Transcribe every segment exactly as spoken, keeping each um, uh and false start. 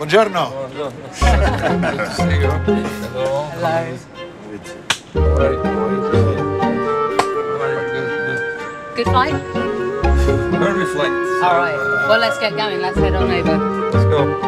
Buongiorno. Hello. Hello. Good. Good flight? Very flight. So all right. Uh, well, let's get going. Let's head on over. Let's go.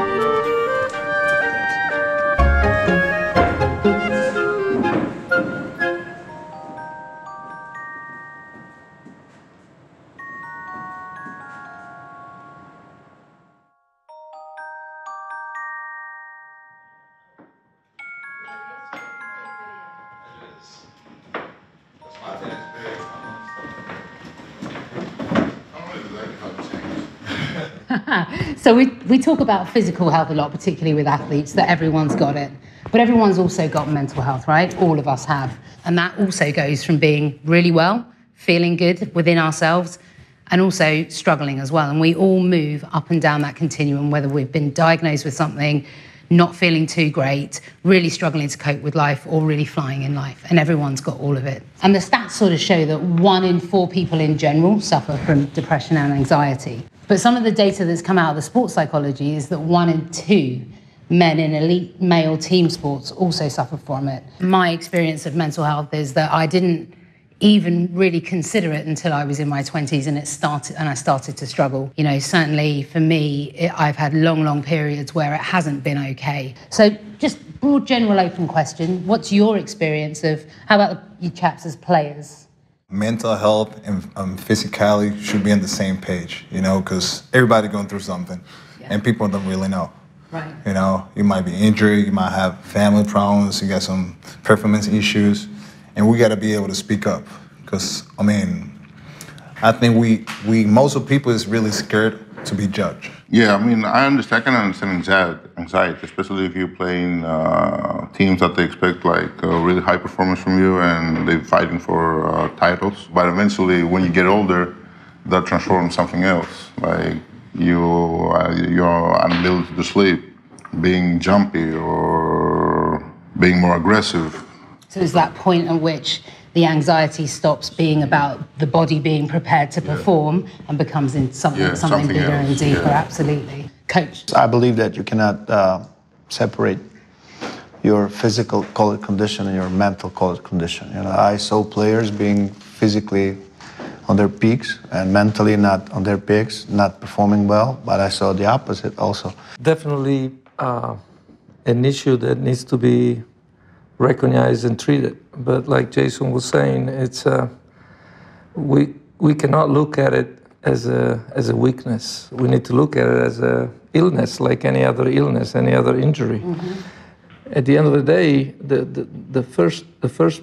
So we, we talk about physical health a lot, particularly with athletes, that everyone's got it. But everyone's also got mental health, right? All of us have. And that also goes from being really well, feeling good within ourselves, and also struggling as well. And we all move up and down that continuum, whether we've been diagnosed with something, not feeling too great, really struggling to cope with life, or really flying in life. And everyone's got all of it. And the stats sort of show that one in four people in general suffer from depression and anxiety. But some of the data that's come out of the sports psychology is that one in two men in elite male team sports also suffer from it. My experience of mental health is that I didn't even really consider it until I was in my twenties, and it started, and I started to struggle. You know, certainly for me, it, I've had long, long periods where it hasn't been okay. So just broad, general, open question. What's your experience of, how about the, you chaps as players? Mental health and um, physicality should be on the same page, you know, because everybody going through something, yeah. And people don't really know. Right. You know, you might be injured, you might have family problems, you got some performance issues, and we got to be able to speak up. Because, I mean, I think we, we most of people is really scared to be judged. Yeah, I mean, I understand, I can understand anxiety, especially if you're playing uh, teams that they expect like uh, really high performance from you, and they're fighting for uh, titles. But eventually, when you get older, that transforms something else, like you, uh, your inability to sleep, being jumpy, or being more aggressive. So it's that point at which the anxiety stops being about the body being prepared to perform, yeah. And becomes in something, yeah, something, something bigger else. And deeper, yeah. Absolutely. Coach? I believe that you cannot uh, separate your physical condition and your mental condition. You know, I saw players being physically on their peaks and mentally not on their peaks, not performing well, but I saw the opposite also. Definitely uh, an issue that needs to be recognized and treated. But like Jason was saying, it's uh, we we cannot look at it as a as a weakness. We need to look at it as a illness, like any other illness, any other injury. Mm-hmm. At the end of the day, the, the the first the first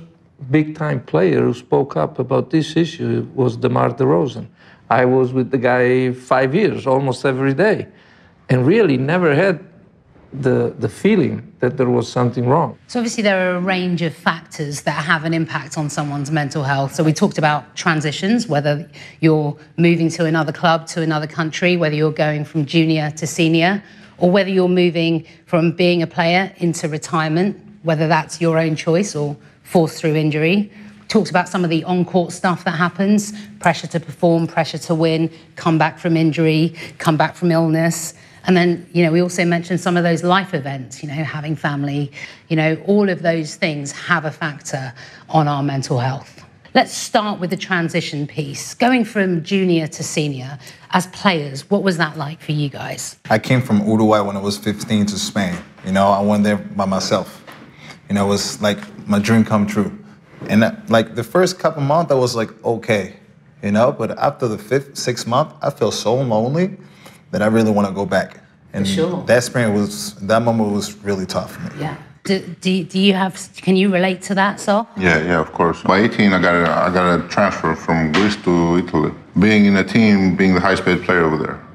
big time player who spoke up about this issue was DeMar DeRozan. I was with the guy five years, almost every day, and really never had the the feeling that there was something wrong. So obviously there are a range of factors that have an impact on someone's mental health. So we talked about transitions, whether you're moving to another club, to another country, whether you're going from junior to senior, or whether you're moving from being a player into retirement, whether that's your own choice or forced through injury. We talked about some of the on-court stuff that happens, pressure to perform, pressure to win, come back from injury, come back from illness. And then, you know, we also mentioned some of those life events, you know, having family, you know, all of those things have a factor on our mental health. Let's start with the transition piece. Going from junior to senior, as players, what was that like for you guys? I came from Uruguay when I was fifteen to Spain. You know, I went there by myself. You know, it was like my dream come true. And that, like the first couple months, I was like, okay, you know, but after the fifth, sixth month, I felt so lonely that I really want to go back. And sure. That spring was, that moment was really tough for me. Yeah. Do, do, do you have, can you relate to that, Sol? Yeah, yeah, of course. By eighteen, I got a, I got a transfer from Greece to Italy. Being in a team, being the highest-paid player over there.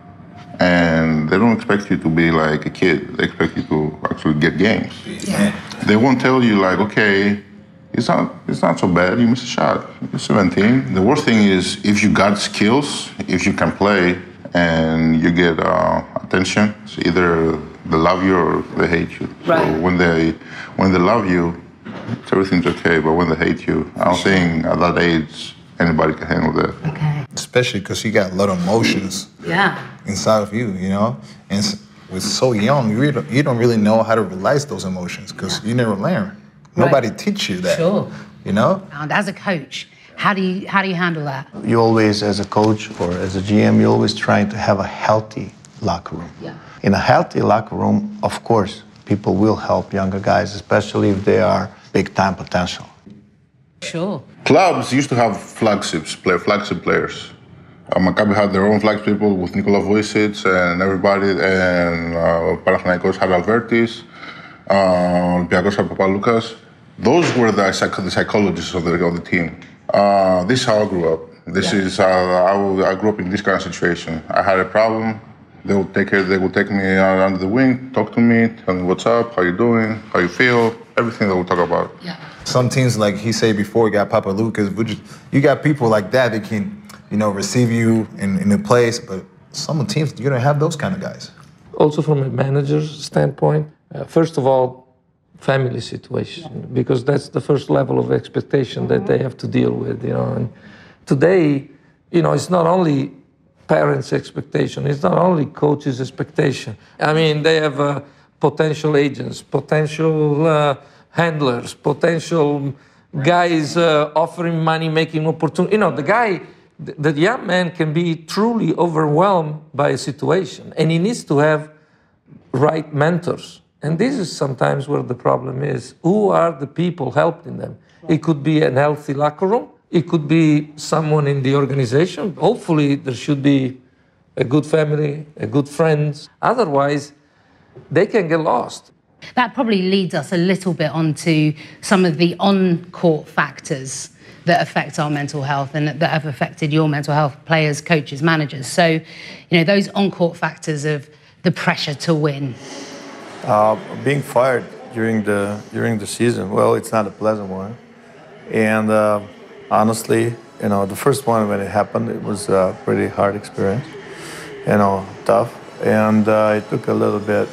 And they don't expect you to be like a kid. They expect you to actually get games. Yeah. They won't tell you, like, okay, it's not, it's not so bad, you miss a shot. You're seventeen. The worst thing is if you got skills, if you can play, and you get uh, attention, it's either they love you or they hate you. Right. So when they, when they love you, everything's okay, but when they hate you, I don't think at that age anybody can handle that. Okay. Especially because you got a lot of emotions yeah. inside of you, you know? And with so young, you don't, you don't really know how to realize those emotions because yeah. you never learn. Nobody right. teach you that, sure. you know? And as a coach, how do you, how do you handle that? You always, as a coach or as a G M, you're always trying to have a healthy locker room. Yeah. In a healthy locker room, of course, people will help younger guys, especially if they are big-time potential. Sure. Clubs used to have flagships, play, flagship players. Uh, Maccabi had their own flagship people with Nikola Vujčić and everybody, and uh, Panathinaikos had Albertis, uh, Olympiakos had Papaloukas. Those were the, psych the psychologists of the, of the team. Uh, this is how I grew up. This yeah. is how I, I grew up in this kind of situation. I had a problem. They would take it, they would take me out under the wing, talk to me, tell me what's up, how you doing, how you feel, everything that we'll talk about. Yeah. Some teams, like he said before, you got Papaloukas, Vujčić, you got people like that that can, you know, receive you in, in the place, but some teams, you don't have those kind of guys. Also from a manager's standpoint, uh, first of all, family situation, yeah. because that's the first level of expectation that they have to deal with, you know. And today, you know, it's not only parents' expectation. It's not only coaches' expectation. I mean, they have uh, potential agents, potential uh, handlers, potential guys uh, offering money, making opportunity. You know, the guy, the, the young man can be truly overwhelmed by a situation, and he needs to have right mentors. And this is sometimes where the problem is. Who are the people helping them? It could be an healthy locker room. It could be someone in the organization. Hopefully, there should be a good family, a good friends. Otherwise, they can get lost. That probably leads us a little bit onto some of the on-court factors that affect our mental health and that have affected your mental health, players, coaches, managers. So, you know, those on-court factors of the pressure to win. Uh, being fired during the, during the season, well, it's not a pleasant one. And... Uh, Honestly, you know, the first one when it happened, it was a pretty hard experience, you know, tough. And uh, it took a little bit,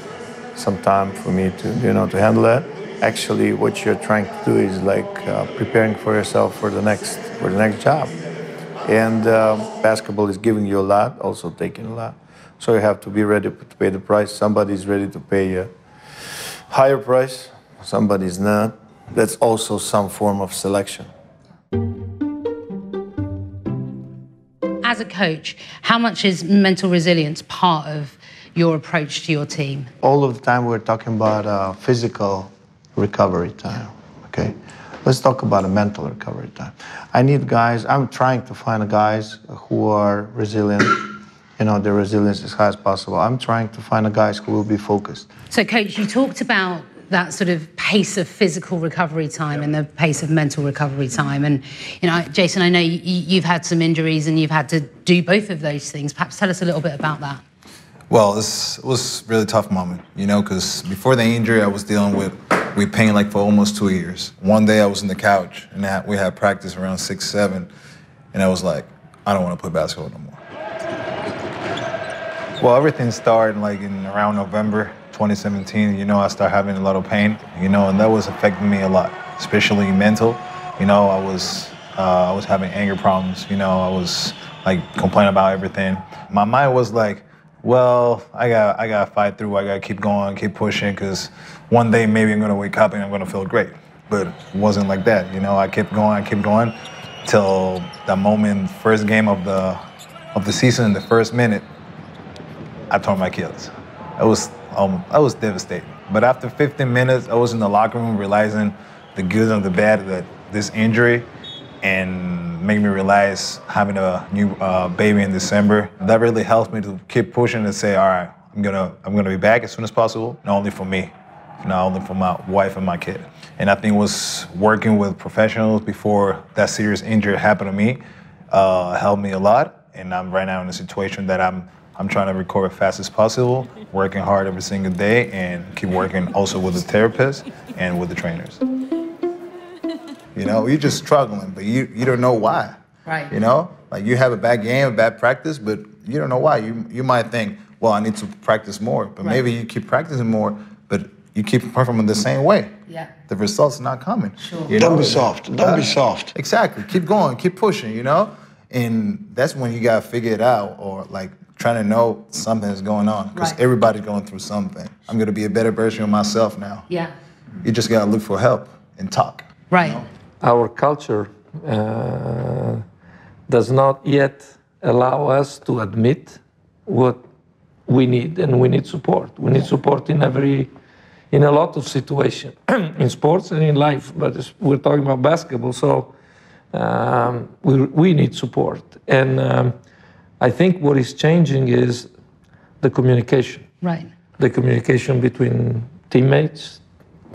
some time for me to, you know, to handle that. Actually, what you're trying to do is like uh, preparing for yourself for the next, for the next job. And uh, basketball is giving you a lot, also taking a lot. So you have to be ready to pay the price. Somebody's ready to pay a higher price, somebody's not. That's also some form of selection. As a coach, how much is mental resilience part of your approach to your team? All of the time we're talking about uh, physical recovery time, okay? Let's talk about a mental recovery time. I need guys, I'm trying to find guys who are resilient, you know, their resilience as high as possible. I'm trying to find guys who will be focused. So, Coach, you talked about that sort of pace of physical recovery time yeah. and the pace of mental recovery time. And, you know, Jason, I know you, you've had some injuries and you've had to do both of those things. Perhaps tell us a little bit about that. Well, this was a really tough moment, you know, because before the injury, I was dealing with, with pain like for almost two years. One day I was on the couch and I, we had practice around six, seven, and I was like, I don't want to play basketball no more. Well, everything started like in around November. twenty seventeen, you know, I started having a lot of pain, you know, and that was affecting me a lot, especially mental. You know, I was, uh, I was having anger problems, you know, I was like complaining about everything. My mind was like, well, I got, I got to fight through, I got to keep going, keep pushing, because one day maybe I'm going to wake up and I'm going to feel great. But it wasn't like that, you know, I kept going, I kept going, till the moment, first game of the, of the season, the first minute, I tore my Achilles. It was... Um, I was devastated. But after fifteen minutes, I was in the locker room realizing the good and the bad that this injury, and made me realize having a new uh, baby in December. That really helped me to keep pushing and say, all right, I'm gonna, I'm gonna be back as soon as possible, not only for me, not only for my wife and my kid. And I think was working with professionals before that serious injury happened to me uh, helped me a lot. And I'm right now in a situation that I'm I'm trying to recover as fast as possible, working hard every single day, and keep working also with the therapist and with the trainers. You know, you're just struggling, but you, you don't know why. Right. You know, like you have a bad game, a bad practice, but you don't know why. You you might think, well, I need to practice more, but right. maybe you keep practicing more, but you keep performing the same way. Yeah. The results are not coming. Sure. You know? Don't be soft. Don't uh, be soft. Exactly. Keep going. Keep pushing. You know, and that's when you gotta figure it out, or like trying to know something is going on, because right. everybody's going through something. I'm gonna be a better version of myself now. Yeah. You just gotta look for help and talk. Right. You know? Our culture uh, does not yet allow us to admit what we need, and we need support. We need support in every, in a lot of situations, in sports and in life, but we're talking about basketball, so um, we, we need support. And um, I think what is changing is the communication. Right. The communication between teammates,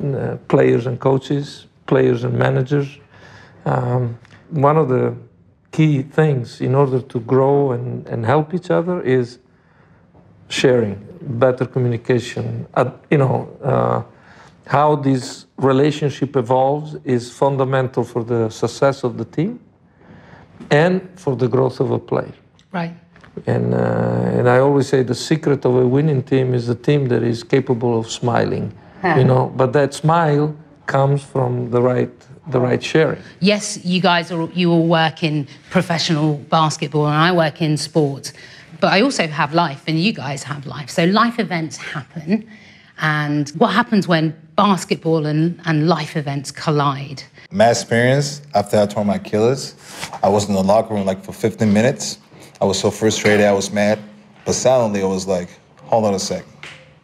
uh, players and coaches, players and managers. Um, one of the key things in order to grow and, and help each other is sharing, better communication. Uh, you know, uh, how this relationship evolves is fundamental for the success of the team and for the growth of a player. Right. And, uh, and I always say the secret of a winning team is a team that is capable of smiling, huh. you know, but that smile comes from the right, the right sharing. Yes, you guys are, you all work in professional basketball and I work in sport, but I also have life and you guys have life. So life events happen. And what happens when basketball and, and life events collide? My experience, after I tore my Achilles, I was in the locker room like for fifteen minutes. I was so frustrated, I was mad. But suddenly I was like, hold on a sec,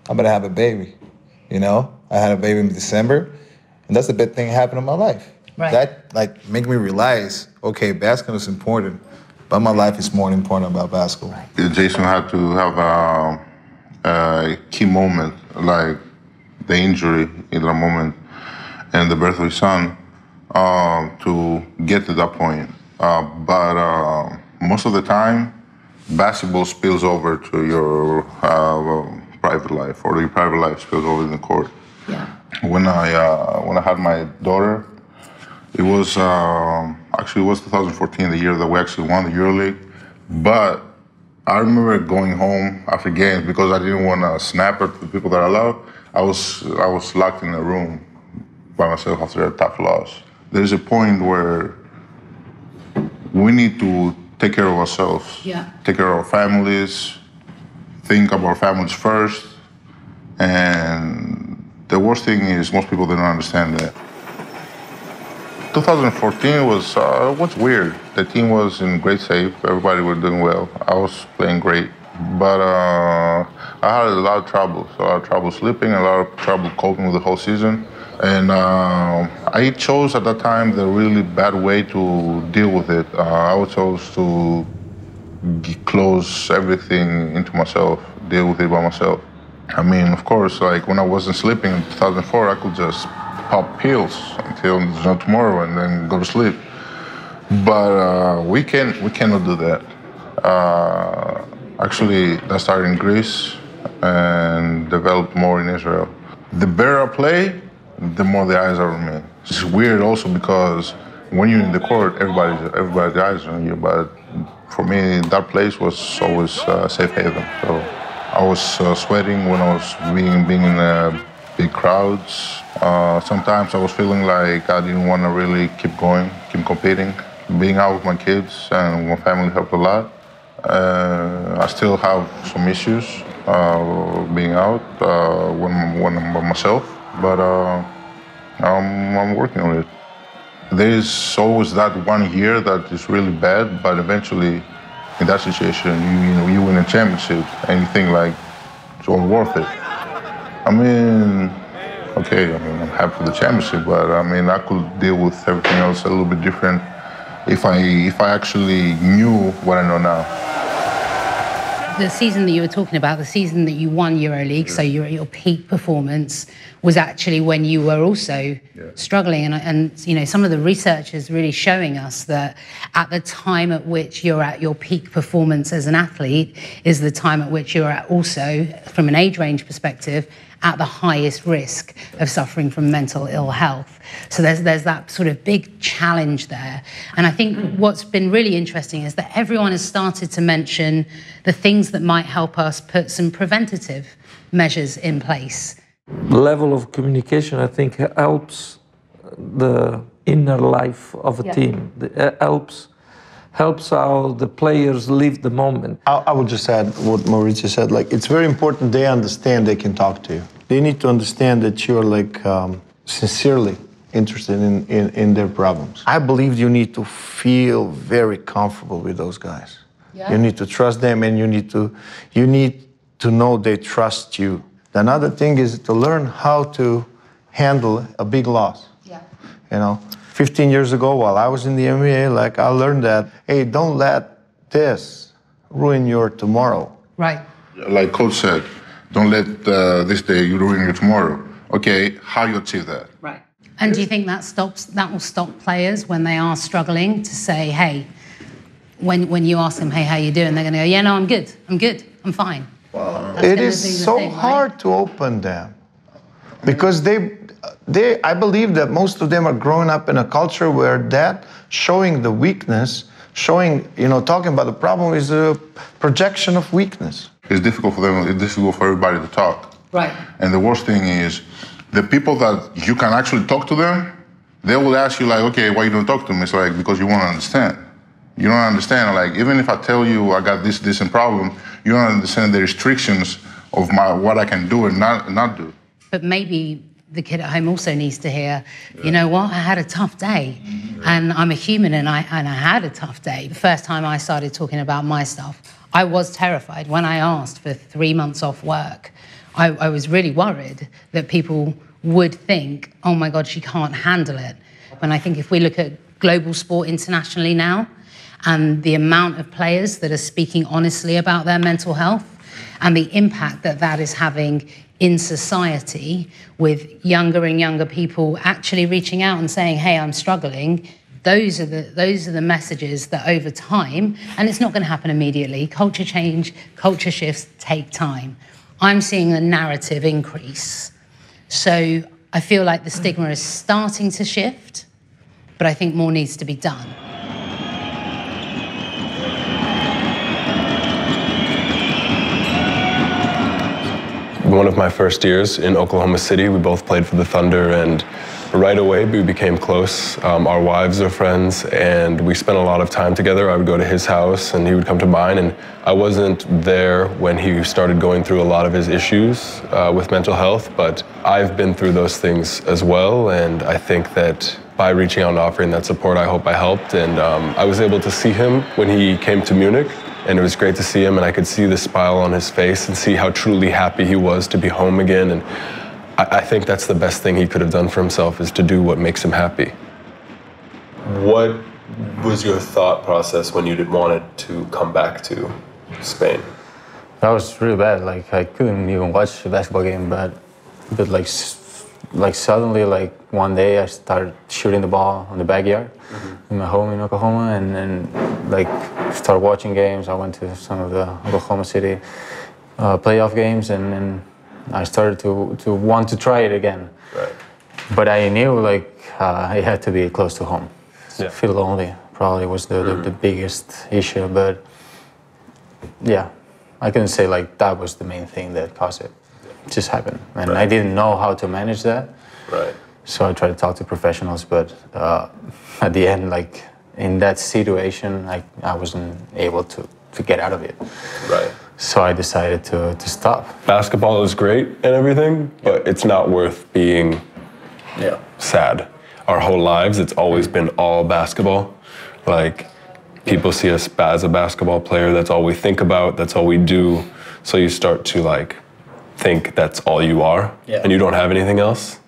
I'm gonna have a baby, you know? I had a baby in December. And that's the best thing that happened in my life. Right. That like make me realize, okay, basketball is important, but my life is more important about basketball. Right. Jason had to have a, a key moment, like the injury in the moment and the birth of his son, uh, to get to that point. Uh, but uh, most of the time, basketball spills over to your uh, private life, or your private life spills over in the court. Yeah. When I uh, when I had my daughter, it was uh, actually it was two thousand fourteen, the year that we actually won the EuroLeague. But I remember going home after games because I didn't want to snap at the people that I love. I was I was locked in a room by myself after a tough loss. There's a point where we need to take care of ourselves, yeah. take care of our families, think of our families first, and. The worst thing is most people don't understand that. two thousand fourteen was uh, was weird. The team was in great shape. Everybody was doing well. I was playing great, but uh, I had a lot of trouble. A lot of trouble sleeping. A lot of trouble coping with the whole season. And uh, I chose at that time the really bad way to deal with it. Uh, I chose to close everything into myself. Deal with it by myself. I mean, of course, like when I wasn't sleeping in two thousand four, I could just pop pills until there's no tomorrow and then go to sleep. But uh, we can, we cannot do that. Uh, actually, that started in Greece and developed more in Israel. The better I play, the more the eyes are on me. It's weird also because when you're in the court, everybody's, everybody's eyes on you. But for me, that place was always uh, safe haven. So. I was uh, sweating when I was being, being in uh, big crowds. Uh, sometimes I was feeling like I didn't want to really keep going, keep competing. Being out with my kids and my family helped a lot. Uh, I still have some issues uh, being out uh, when, when I'm by myself, but uh, I'm, I'm working on it. There is always that one year that is really bad, but eventually in that situation, you, you know, you win a championship and you think like, it's all worth it. I mean, okay, I mean, I'm happy for the championship, but I mean, I could deal with everything else a little bit different if I, if I actually knew what I know now. the season that you were talking about, the season that you won EuroLeague, yeah. so your, your peak performance was actually when you were also yeah. struggling. And, and you know, some of the research is really showing us that at the time at which you're at your peak performance as an athlete is the time at which you're at also, from an age range perspective, at the highest risk of suffering from mental ill health. So there's there's that sort of big challenge there. And I think what's been really interesting is that everyone has started to mention the things that might help us put some preventative measures in place. Level of communication, I think, helps the inner life of a yeah. team. It helps, helps how the players live the moment. I, I would just add what Maurizio said, like, it's very important they understand they can talk to you. They need to understand that you're like um, sincerely interested in, in, in their problems. I believe you need to feel very comfortable with those guys. Yeah. You need to trust them, and you need to, you need to know they trust you. Another thing is to learn how to handle a big loss. Yeah. You know, fifteen years ago, while I was in the N B A, like, I learned that, hey, don't let this ruin your tomorrow. Right. Like Coach said, don't let uh, this day ruin your tomorrow. Okay, how you achieve that? Right. And do you think that stops? That will stop players when they are struggling to say, hey, when when you ask them, hey, how you doing? They're going to go, yeah, no, I'm good. I'm good. I'm fine. Wow. It is so hard to open them because they, they, I believe that most of them are growing up in a culture where that showing the weakness, showing, you know, talking about the problem is a projection of weakness. It's difficult for them. It's difficult for everybody to talk. Right. And the worst thing is, the people that you can actually talk to them, they will ask you, like, okay, why you don't talk to me? It's like, because you won't understand. You don't understand, like, even if I tell you I got this, this, and problem, you don't understand the restrictions of my, what I can do and not, not do. But maybe the kid at home also needs to hear, yeah. you know what, I had a tough day, yeah. and I'm a human, and I, and I had a tough day. The first time I started talking about my stuff, I was terrified. When I asked for three months off work, I, I was really worried that people would think, oh my God, she can't handle it. And I think if we look at global sport internationally now, and the amount of players that are speaking honestly about their mental health and the impact that that is having in society with younger and younger people actually reaching out and saying, hey, I'm struggling. Those are the, those are the messages that over time, and it's not going to happen immediately, culture change, culture shifts take time. I'm seeing a narrative increase. So I feel like the stigma is starting to shift, but I think more needs to be done. One of my first years in Oklahoma City, we both played for the Thunder, and right away we became close. Um, our wives are friends, and we spent a lot of time together. I would go to his house, and he would come to mine, and I wasn't there when he started going through a lot of his issues uh, with mental health, but I've been through those things as well, and I think that by reaching out and offering that support, I hope I helped, and um, I was able to see him when he came to Munich. And it was great to see him, and I could see the smile on his face and see how truly happy he was to be home again. And I, I think that's the best thing he could have done for himself, is to do what makes him happy. What was your thought process when you wanted to come back to Spain? That was really bad. Like, I couldn't even watch a basketball game, but, but like, like suddenly, like one day, I started shooting the ball in the backyard mm-hmm. in my home in Oklahoma, and then like started watching games. I went to some of the Oklahoma City uh, playoff games, and, and I started to to want to try it again. Right. But I knew like uh, it had to be close to home. Yeah. Feel lonely probably was the, mm-hmm. the the biggest issue, but yeah, I couldn't say like that was the main thing that caused it. Just happened, and right. I didn't know how to manage that. Right. So I tried to talk to professionals, but uh, at the end, like in that situation, I I wasn't able to to get out of it. Right. So I decided to to stop. Basketball is great and everything, but it's not worth being yeah. sad. Our whole lives, it's always been all basketball. Like people see us as a basketball player. That's all we think about. That's all we do. So you start to like. Think that's all you are, yeah. and you don't have anything else.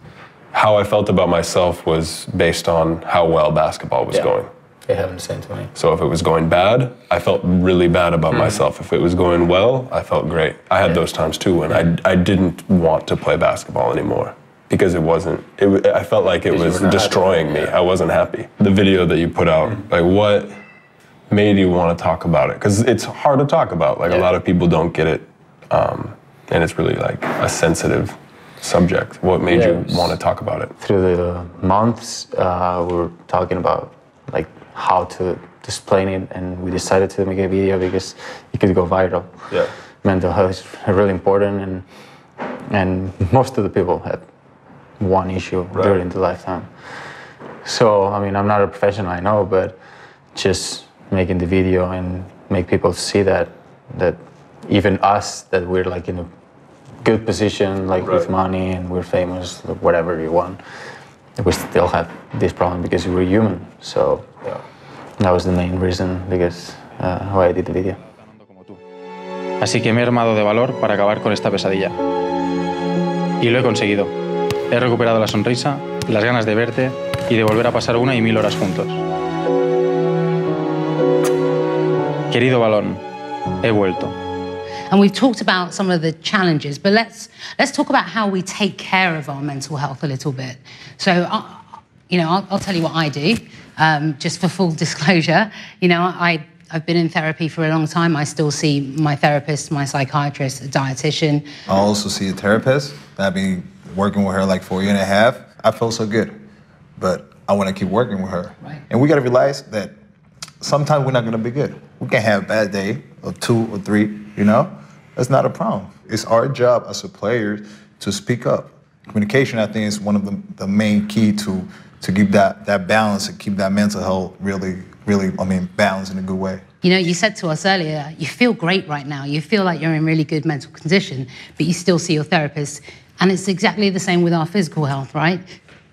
How I felt about myself was based on how well basketball was yeah. going. It happened the same to me. So if it was going bad, I felt really bad about mm-hmm. myself. If it was going well, I felt great. I had yeah. those times too when mm-hmm. I, I didn't want to play basketball anymore because it wasn't, it, I felt like it was destroying happy. me. Yeah. I wasn't happy. The video that you put out, mm-hmm. like what made you want to talk about it? Because it's hard to talk about. Like yeah. a lot of people don't get it. Um, and it's really like a sensitive subject. What made yeah, you want to talk about it? Through the months, uh, we were talking about like how to explain it, and we decided to make a video because it could go viral. Yeah. Mental health is really important, and and most of the people had one issue right. during their lifetime. So, I mean, I'm not a professional, I know, but just making the video and make people see that, that even us, that we're like in a good position, like right. with money and we're famous, whatever you want, we still have this problem because we're human. So yeah. that was the main reason because uh, why I did the video. Así que me he armado de valor para acabar con esta pesadilla. Y lo he conseguido. He recuperado la sonrisa, las ganas de verte y de volver a pasar una y mil horas juntos. Querido balón, he vuelto. And we've talked about some of the challenges, but let's let's talk about how we take care of our mental health a little bit. So, I, you know, I'll, I'll tell you what I do, um, just for full disclosure. You know, I, I've been in therapy for a long time. I still see my therapist, my psychiatrist, a dietitian. I also see a therapist. I've been working with her like for a year and a half. I feel so good, but I want to keep working with her. Right. And we got to realize that sometimes we're not going to be good. We can have a bad day or two or three. You know, that's not a problem. It's our job as a player to speak up. Communication, I think, is one of the, the main key to to keep that, that balance and keep that mental health really, really, I mean, balanced in a good way. You know, you said to us earlier, you feel great right now. You feel like you're in really good mental condition, but you still see your therapist. And it's exactly the same with our physical health, right?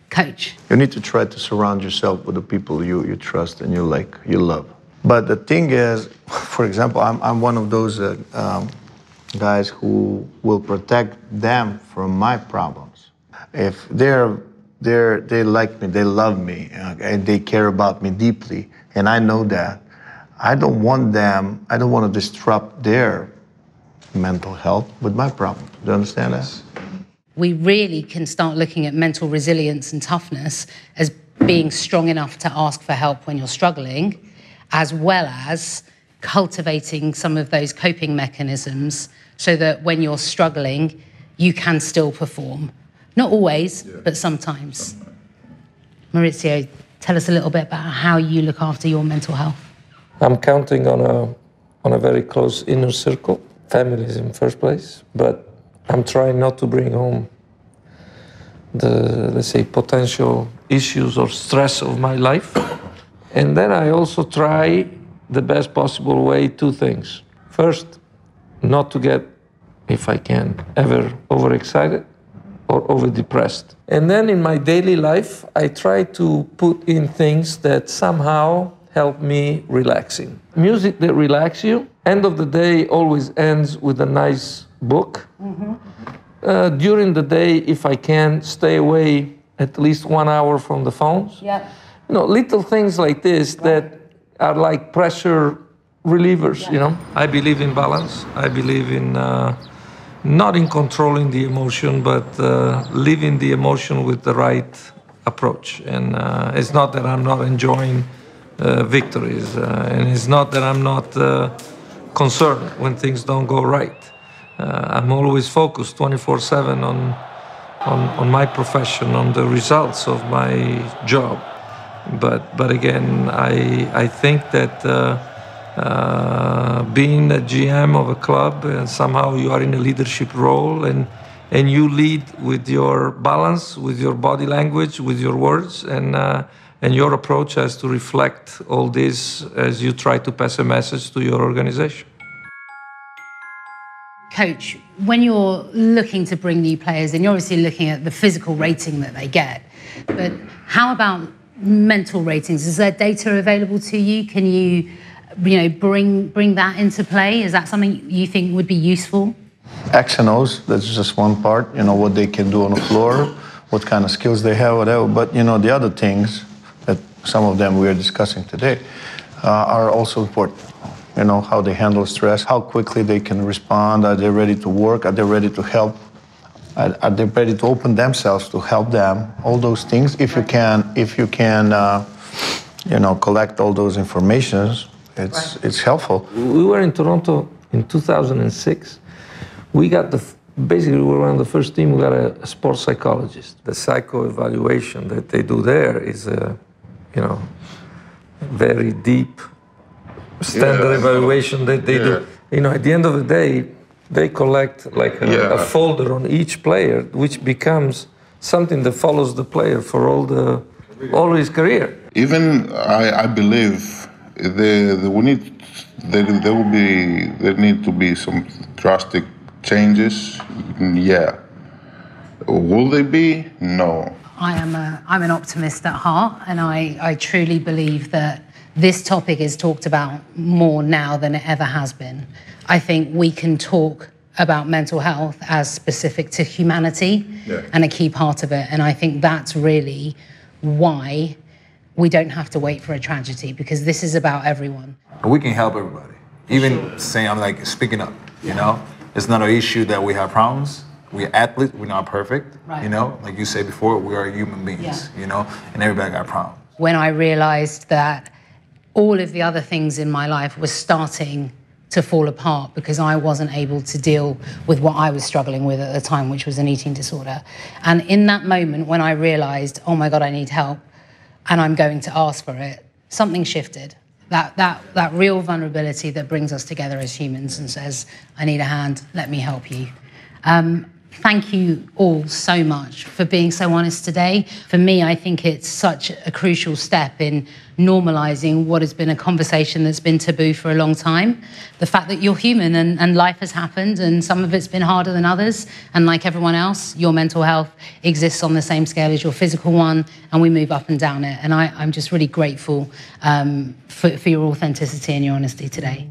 Coach. You need to try to surround yourself with the people you, you trust and you like, you love. But the thing is, for example, I'm, I'm one of those uh, um, guys who will protect them from my problems. If they're, they're, they like me, they love me, uh, and they care about me deeply, and I know that, I don't want them, I don't want to disrupt their mental health with my problem. Do you understand yes. that? We really can start looking at mental resilience and toughness as being strong enough to ask for help when you're struggling, as well as cultivating some of those coping mechanisms so that when you're struggling, you can still perform. Not always, yeah. but sometimes. sometimes. Maurizio, tell us a little bit about how you look after your mental health. I'm counting on a, on a very close inner circle, families in first place, but I'm trying not to bring home the, let's say, potential issues or stress of my life. And then I also try the best possible way two things. First, not to get, if I can, ever overexcited or overdepressed. And then in my daily life, I try to put in things that somehow help me relaxing. Music that relax you. End of the day always ends with a nice book. Mm-hmm. uh, during the day, if I can, stay away at least one hour from the phones. Yep. You know, little things like this that are like pressure relievers, yeah. you know? I believe in balance. I believe in uh, not in controlling the emotion, but uh, living the emotion with the right approach. And uh, it's not that I'm not enjoying uh, victories, uh, and it's not that I'm not uh, concerned when things don't go right. Uh, I'm always focused twenty-four seven on, on, on my profession, on the results of my job. But, but again, I, I think that uh, uh, being a G M of a club and somehow you are in a leadership role and, and you lead with your balance, with your body language, with your words, and, uh, and your approach has to reflect all this as you try to pass a message to your organization. Coach, when you're looking to bring new players in, you're obviously looking at the physical rating that they get, but how about mental ratings? Is there data available to you? Can you, you know, bring bring that into play? Is that something you think would be useful? X and O's, that's just one part, you know, what they can do on the floor, what kind of skills they have, whatever. But, you know, the other things that some of them we are discussing today, uh, are also important. You know, how they handle stress, how quickly they can respond, are they ready to work, are they ready to help, are, are they ready to open themselves to help them, all those things. If you can, if you can uh, you know, collect all those informations, it's, right. it's helpful. We were in Toronto in two thousand six. We got the, basically we were one of the first team, we got a, a sports psychologist. The psycho-evaluation that they do there is a, you know, very deep standard yeah, evaluation that they yeah. do. You know, at the end of the day, they collect like a, yeah. a folder on each player, which becomes something that follows the player for all, the, all his career. Even, I, I believe, the, the, we need, there, there will be, there need to be some drastic changes, yeah. Will they be? No. I am a, I'm an optimist at heart, and I, I truly believe that this topic is talked about more now than it ever has been. I think we can talk about mental health as specific to humanity yeah. and a key part of it. And I think that's really why we don't have to wait for a tragedy, because this is about everyone. We can help everybody. Even sure. saying, I'm like speaking up, you yeah. know? It's not an issue that we have problems. We're athletes, we're not perfect, right. you know? Like you said before, we are human beings, yeah. you know? And everybody got problems. When I realized that all of the other things in my life were starting to fall apart because I wasn't able to deal with what I was struggling with at the time, which was an eating disorder. And in that moment, when I realized, oh my God, I need help, and I'm going to ask for it, something shifted. That, that, that real vulnerability that brings us together as humans and says, I need a hand, let me help you. Um, Thank you all so much for being so honest today. For me, I think it's such a crucial step in normalizing what has been a conversation that's been taboo for a long time. The fact that you're human and, and life has happened, and some of it's been harder than others. And like everyone else, your mental health exists on the same scale as your physical one, and we move up and down it. And I, I'm just really grateful um, for, for your authenticity and your honesty today.